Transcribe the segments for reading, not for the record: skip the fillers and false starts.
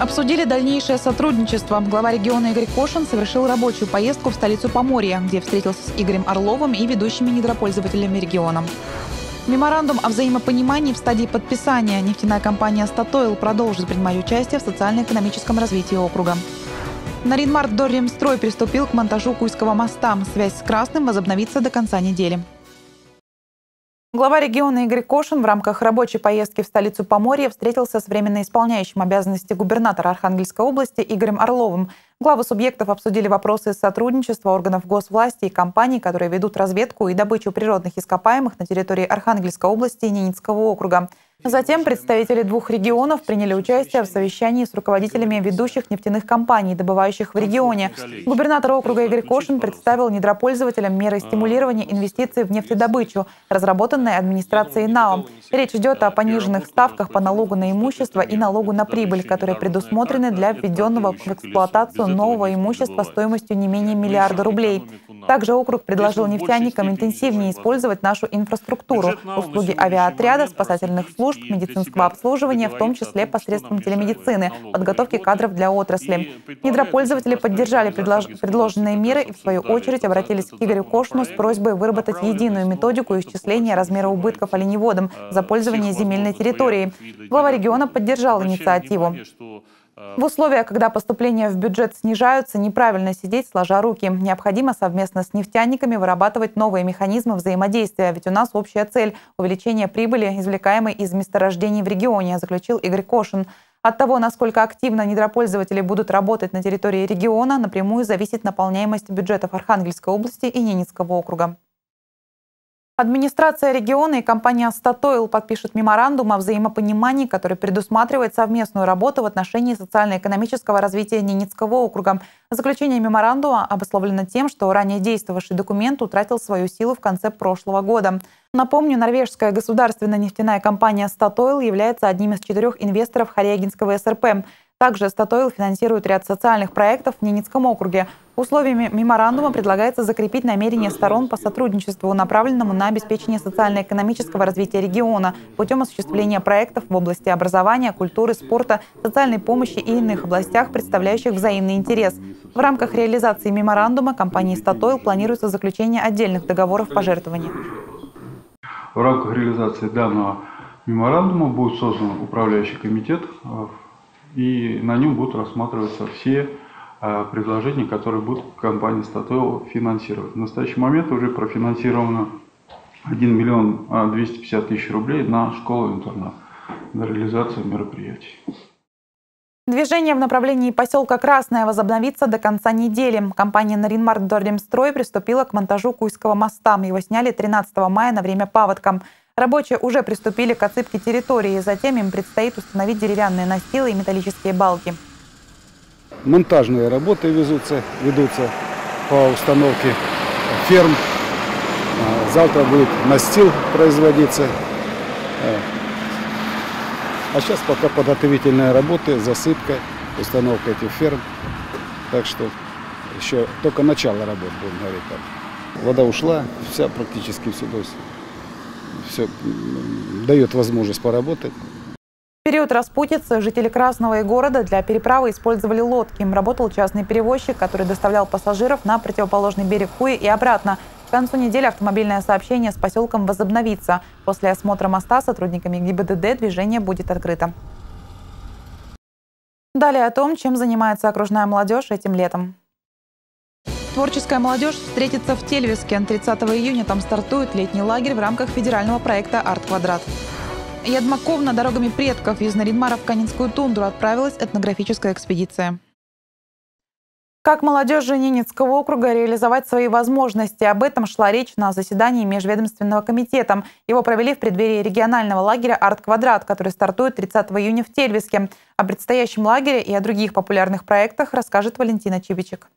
Обсудили дальнейшее сотрудничество. Глава региона Игорь Кошин совершил рабочую поездку в столицу Поморья, где встретился с Игорем Орловым и ведущими недропользователями региона. Меморандум о взаимопонимании в стадии подписания. Нефтяная компания «Statoil» продолжит принимать участие в социально-экономическом развитии округа. Нарьян-Мардорремстрой приступил к монтажу Куйского моста. Связь с Красным возобновится до конца недели. Глава региона Игорь Кошин в рамках рабочей поездки в столицу Поморья встретился с временно исполняющим обязанности губернатора Архангельской области Игорем Орловым. Главы субъектов обсудили вопросы сотрудничества органов госвласти и компаний, которые ведут разведку и добычу природных ископаемых на территории Архангельской области и Ненецкого округа. Затем представители двух регионов приняли участие в совещании с руководителями ведущих нефтяных компаний, добывающих в регионе. Губернатор округа Игорь Кошин представил недропользователям меры стимулирования инвестиций в нефтедобычу, разработанные администрацией НАО. Речь идет о пониженных ставках по налогу на имущество и налогу на прибыль, которые предусмотрены для введенного в эксплуатацию нового имущества стоимостью не менее миллиарда рублей. Также округ предложил нефтяникам интенсивнее использовать нашу инфраструктуру, услуги авиаотряда, спасательных служб, медицинского обслуживания, в том числе посредством телемедицины, подготовки кадров для отрасли. Недропользователи поддержали предложенные меры и, в свою очередь, обратились к Игорю Кошину с просьбой выработать единую методику исчисления размера убытков оленеводам за пользование земельной территорией. Глава региона поддержал инициативу. В условиях, когда поступления в бюджет снижаются, неправильно сидеть сложа руки. Необходимо совместно с нефтяниками вырабатывать новые механизмы взаимодействия, ведь у нас общая цель – увеличение прибыли, извлекаемой из месторождений в регионе, заключил Игорь Кошин. От того, насколько активно недропользователи будут работать на территории региона, напрямую зависит наполняемость бюджетов Архангельской области и Ненецкого округа. Администрация региона и компания «Statoil» подпишет меморандум о взаимопонимании, который предусматривает совместную работу в отношении социально-экономического развития Ненецкого округа. Заключение меморандума обусловлено тем, что ранее действовавший документ утратил свою силу в конце прошлого года. Напомню, норвежская государственная нефтяная компания «Statoil» является одним из 4 инвесторов Харьягинского СРП. Также «Statoil» финансирует ряд социальных проектов в Ненецком округе. Условиями меморандума предлагается закрепить намерения сторон по сотрудничеству, направленному на обеспечение социально-экономического развития региона путем осуществления проектов в области образования, культуры, спорта, социальной помощи и иных областях, представляющих взаимный интерес. В рамках реализации меморандума компании «Statoil» планируется заключение отдельных договоров пожертвований. В рамках реализации данного меморандума будет создан управляющий комитет, и на нем будут рассматриваться все предложения, которые будут компания «Statoil» финансировать. В настоящий момент уже профинансировано 1 250 000 рублей на школу-интернат на реализацию мероприятий. Движение в направлении поселка Красное возобновится до конца недели. Компания «Нарьян-Мардорремстрой» приступила к монтажу Куйского моста. Его сняли 13 мая на время паводка. Рабочие уже приступили к отсыпке территории. Затем им предстоит установить деревянные настилы и металлические балки. Монтажные работы ведутся по установке ферм. Завтра будет настил производиться. А сейчас пока подготовительные работы, засыпка, установка этих ферм. Так что еще только начало работ, будем говорить так. Вода ушла, вся практически все, то есть, все дает возможность поработать. В период распутицы жители Красного и города для переправы использовали лодки. Им работал частный перевозчик, который доставлял пассажиров на противоположный берег Хуи и обратно. К концу недели автомобильное сообщение с поселком возобновится. После осмотра моста сотрудниками ГИБДД движение будет открыто. Далее о том, чем занимается окружная молодежь этим летом. Творческая молодежь встретится в Тельвиске. 30 июня там стартует летний лагерь в рамках федерального проекта «Арт-Квадрат». Ядмаковна дорогами предков из Нарьян-Мара в Канинскую тундру отправилась этнографическая экспедиция. Как молодежи Ненецкого округа реализовать свои возможности? Об этом шла речь на заседании Межведомственного комитета. Его провели в преддверии регионального лагеря «Арт-Квадрат», который стартует 30 июня в Тельвиске. О предстоящем лагере и о других популярных проектах расскажет Валентина Чибичек.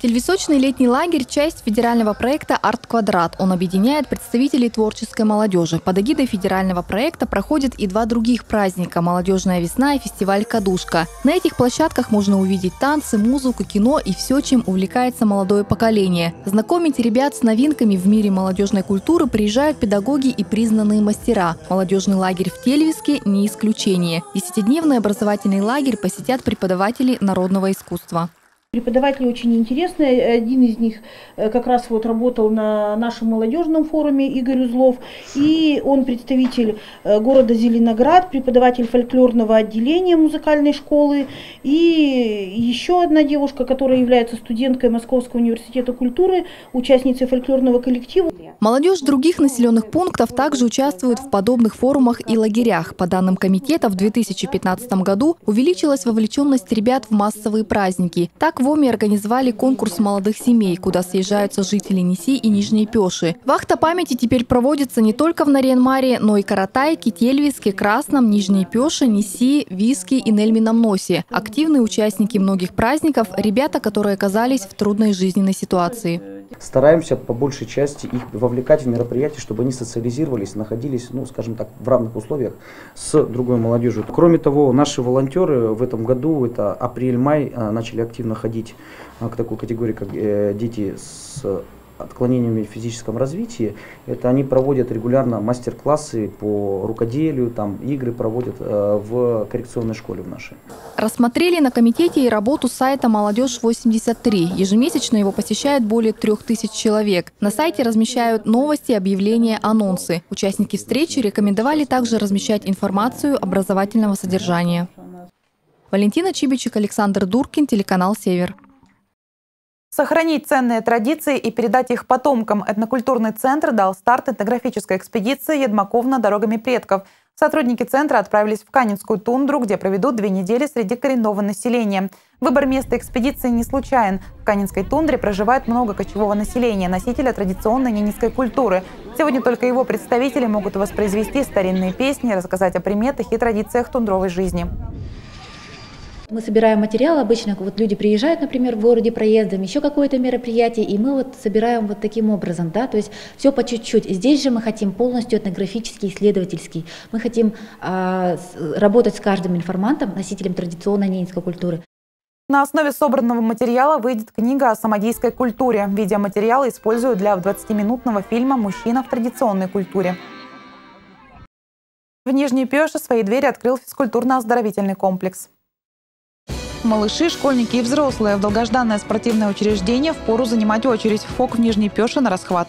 Тельвисочный летний лагерь – часть федерального проекта «Арт-Квадрат». Он объединяет представителей творческой молодежи. Под эгидой федерального проекта проходят и два других праздника – «Молодежная весна» и фестиваль «Кадушка». На этих площадках можно увидеть танцы, музыку, кино и все, чем увлекается молодое поколение. Знакомить ребят с новинками в мире молодежной культуры приезжают педагоги и признанные мастера. Молодежный лагерь в Тельвиске – не исключение. 10-дневный образовательный лагерь посетят преподаватели народного искусства. Преподаватели очень интересные. Один из них как раз вот работал на нашем молодежном форуме, Игорь Узлов. И он представитель города Зеленоград, преподаватель фольклорного отделения музыкальной школы. И еще одна девушка, которая является студенткой Московского университета культуры, участницей фольклорного коллектива. Молодежь других населенных пунктов также участвует в подобных форумах и лагерях. По данным комитета, в 2015 году увеличилась вовлеченность ребят в массовые праздники. Так в ОМИ организовали конкурс молодых семей, куда съезжаются жители Неси и Нижней Пеши. Вахта памяти теперь проводится не только в Нарьян-Маре, но и Каратайке, Тельвиске, Красном, Нижней Пеше, Неси, Виске и Нельмином Носе. Активные участники многих праздников – ребята, которые оказались в трудной жизненной ситуации. Стараемся по большей части их вовлекать в мероприятия, чтобы они социализировались, находились, ну, скажем так, в равных условиях с другой молодежью. Кроме того, наши волонтеры в этом году, это апрель-май, начали активно ходить к такой категории, как дети с отклонениями в физическом развитии. Это они проводят регулярно мастер-классы по рукоделию, там игры проводят в коррекционной школе в нашей. Рассмотрели на комитете и работу сайта «Молодежь-83». Ежемесячно его посещает более 3000 человек. На сайте размещают новости, объявления, анонсы. Участники встречи рекомендовали также размещать информацию образовательного содержания. Валентина Чибичек, Александр Дуркин, телеканал «Север». Сохранить ценные традиции и передать их потомкам этнокультурный центр дал старт этнографической экспедиции «Ядмаковна. Дорогами предков». Сотрудники центра отправились в Канинскую тундру, где проведут 2 недели среди коренного населения. Выбор места экспедиции не случайен. В Канинской тундре проживает много кочевого населения, носителя традиционной ненецкой культуры. Сегодня только его представители могут воспроизвести старинные песни, рассказать о приметах и традициях тундровой жизни. Мы собираем материал, обычно вот люди приезжают, например, в городе проездом, еще какое-то мероприятие, и мы вот собираем вот таким образом, да, то есть все по чуть-чуть. Здесь же мы хотим полностью этнографический, исследовательский. Мы хотим работать с каждым информантом, носителем традиционной ненецкой культуры. На основе собранного материала выйдет книга о самодейской культуре. Видеоматериалы используют для 20-минутного фильма «Мужчина в традиционной культуре». В Нижней Пеше свои двери открыл физкультурно-оздоровительный комплекс. Малыши, школьники и взрослые. В долгожданное спортивное учреждение впору занимать очередь. ФОК в Нижней Пеше на расхват.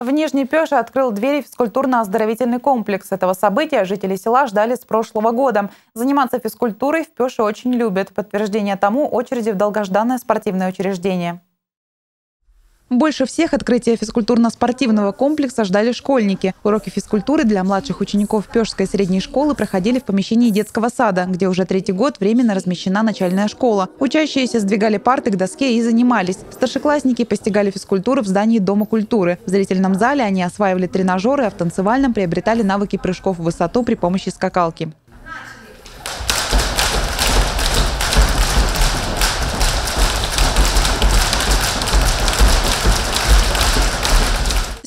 В Нижней Пеше открыл двери физкультурно-оздоровительный комплекс. Этого события жители села ждали с прошлого года. Заниматься физкультурой в Пеше очень любят. Подтверждение тому очереди в долгожданное спортивное учреждение. Больше всех открытие физкультурно-спортивного комплекса ждали школьники. Уроки физкультуры для младших учеников Пешской средней школы проходили в помещении детского сада, где уже 3-й год временно размещена начальная школа. Учащиеся сдвигали парты к доске и занимались. Старшеклассники постигали физкультуру в здании Дома культуры. В зрительном зале они осваивали тренажеры, а в танцевальном приобретали навыки прыжков в высоту при помощи скакалки.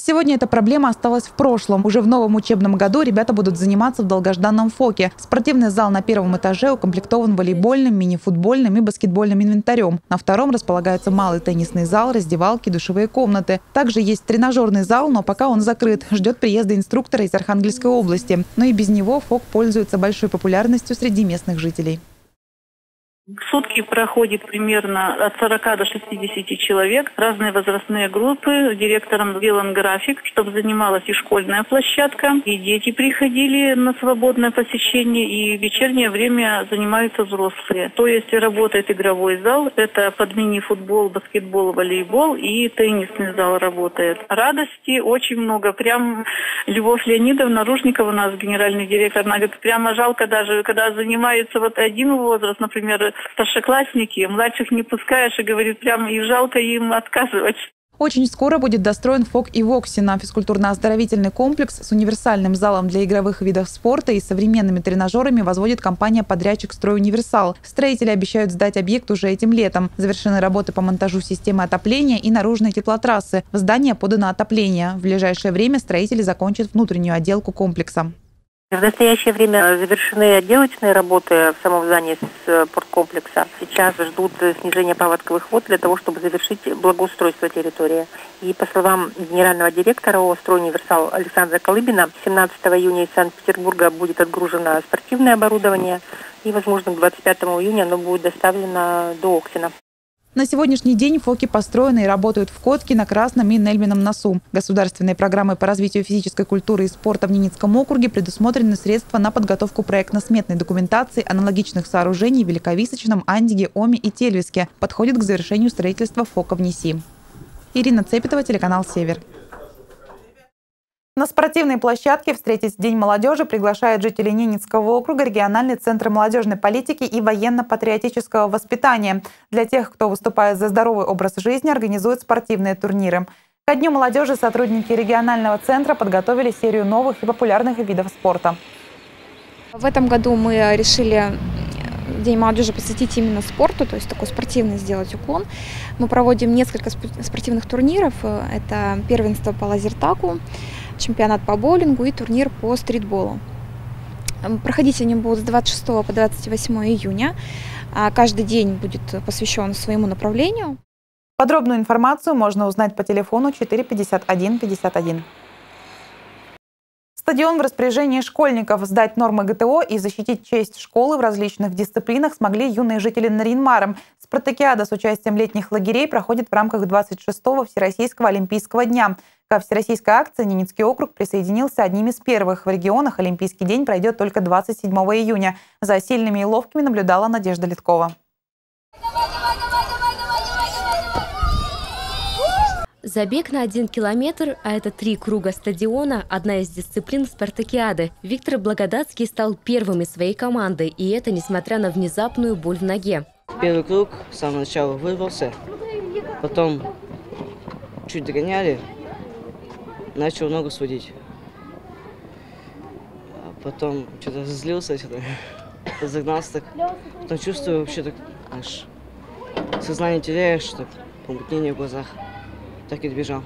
Сегодня эта проблема осталась в прошлом. Уже в новом учебном году ребята будут заниматься в долгожданном ФОКе. Спортивный зал на 1-м этаже укомплектован волейбольным, мини-футбольным и баскетбольным инвентарем. На 2-м располагается малый теннисный зал, раздевалки, душевые комнаты. Также есть тренажерный зал, но пока он закрыт. Ждет приезда инструктора из Архангельской области. Но и без него ФОК пользуется большой популярностью среди местных жителей. В сутки проходит примерно от 40 до 60 человек, разные возрастные группы. Директором сделан график, чтобы занималась и школьная площадка, и дети приходили на свободное посещение, и в вечернее время занимаются взрослые. То есть работает игровой зал, это под мини-футбол, баскетбол, волейбол, и теннисный зал работает. Радости очень много. Прям Любовь Леонидовна Ружникова, у нас генеральный директор, она говорит, прямо жалко даже, когда занимается вот один возраст, например, старшеклассники, младших не пускаешь и говорит, прям и жалко им отказывать. Очень скоро будет достроен ФОК и ВОКСИ на физкультурно-оздоровительный комплекс с универсальным залом для игровых видов спорта и современными тренажерами возводит компания-подрядчик «Стройуниверсал». Строители обещают сдать объект уже этим летом. Завершены работы по монтажу системы отопления и наружной теплотрассы. В здание подано отопление. В ближайшее время строители закончат внутреннюю отделку комплекса. В настоящее время завершены отделочные работы в самом здании спорткомплекса. Сейчас ждут снижения паводковых вод для того, чтобы завершить благоустройство территории. И по словам генерального директора ООО «Стройуниверсал» Александра Колыбина, 17 июня из Санкт-Петербурга будет отгружено спортивное оборудование и, возможно, к 25 июня оно будет доставлено до Октина. На сегодняшний день ФОКи построены и работают в Котке, на Красном и Нельмином носу. Государственной программой по развитию физической культуры и спорта в Ненецком округе предусмотрены средства на подготовку проектно-сметной документации аналогичных сооружений в Великовисочном, Андиге, Оме и Тельвиске. Подходит к завершению строительства ФОКа в НИСИ. Ирина Цепитова, телеканал «Север». На спортивной площадке встретить День молодежи приглашает жителей Ненецкого округа региональный центр молодежной политики и военно-патриотического воспитания. Для тех, кто выступает за здоровый образ жизни, организуют спортивные турниры. Ко Дню молодежи сотрудники регионального центра подготовили серию новых и популярных видов спорта. В этом году мы решили День молодежи посвятить именно спорту, то есть такой спортивный сделать уклон. Мы проводим несколько спортивных турниров. Это первенство по лазертаку, чемпионат по боулингу и турнир по стритболу. Проходить они будут с 26 по 28 июня. Каждый день будет посвящен своему направлению. Подробную информацию можно узнать по телефону 451 51. Стадион в распоряжении школьников. Сдать нормы ГТО и защитить честь школы в различных дисциплинах смогли юные жители Нарьян-Мара. Спартакиада с участием летних лагерей проходит в рамках 26-го Всероссийского олимпийского дня. Ко всероссийской акции Ненецкий округ присоединился одним из первых. В регионах олимпийский день пройдет только 27 июня. За сильными и ловкими наблюдала Надежда Литкова. Забег на 1 километр, а это 3 круга стадиона – одна из дисциплин спартакиады. Виктор Благодатский стал первым из своей команды, и это несмотря на внезапную боль в ноге. Первый круг с самого начала вырвался, потом чуть догоняли, начал ногу сводить. Потом что-то разозлился, что-то загнался так. Потом чувствую вообще так аж сознание теряешь, так помутнение в глазах. Так и добежал.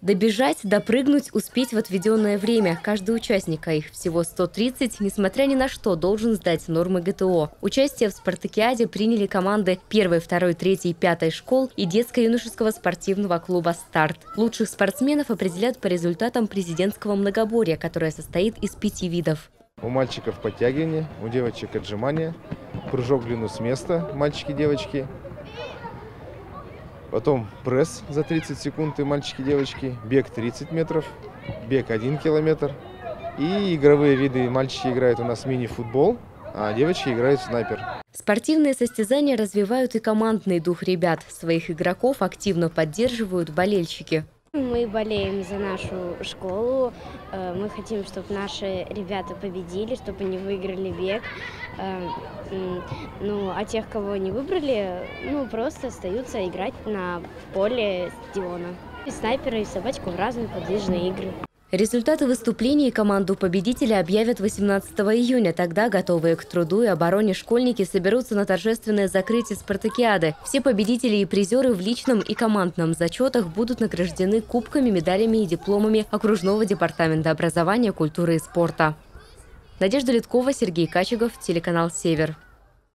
Добежать, допрыгнуть, успеть в отведенное время. Каждый участник, а их всего 130, несмотря ни на что, должен сдать нормы ГТО. Участие в спартакиаде приняли команды 1, 2, 3 и 5 школ и детско-юношеского спортивного клуба «Старт». Лучших спортсменов определят по результатам президентского многоборья, которое состоит из 5 видов. У мальчиков подтягивание, у девочек отжимания, прыжок в длину с места, мальчики, девочки. Потом пресс за 30 секунд и мальчики-девочки, бег 30 метров, бег 1 километр. И игровые виды. Мальчики играют у нас мини-футбол, а девочки играют в снайпер. Спортивные состязания развивают и командный дух ребят. Своих игроков активно поддерживают болельщики. Мы болеем за нашу школу. Мы хотим, чтобы наши ребята победили, чтобы они выиграли бег. Ну, а тех, кого не выбрали, ну, просто остаются играть на поле стадиона. И снайперы, и собачку в разные подвижные игры. Результаты выступлений и команду победителя объявят 18 июня. Тогда готовые к труду и обороне школьники соберутся на торжественное закрытие спартакиады. Все победители и призеры в личном и командном зачетах будут награждены кубками, медалями и дипломами окружного департамента образования, культуры и спорта. Надежда Литкова, Сергей Качегов, телеканал «Север».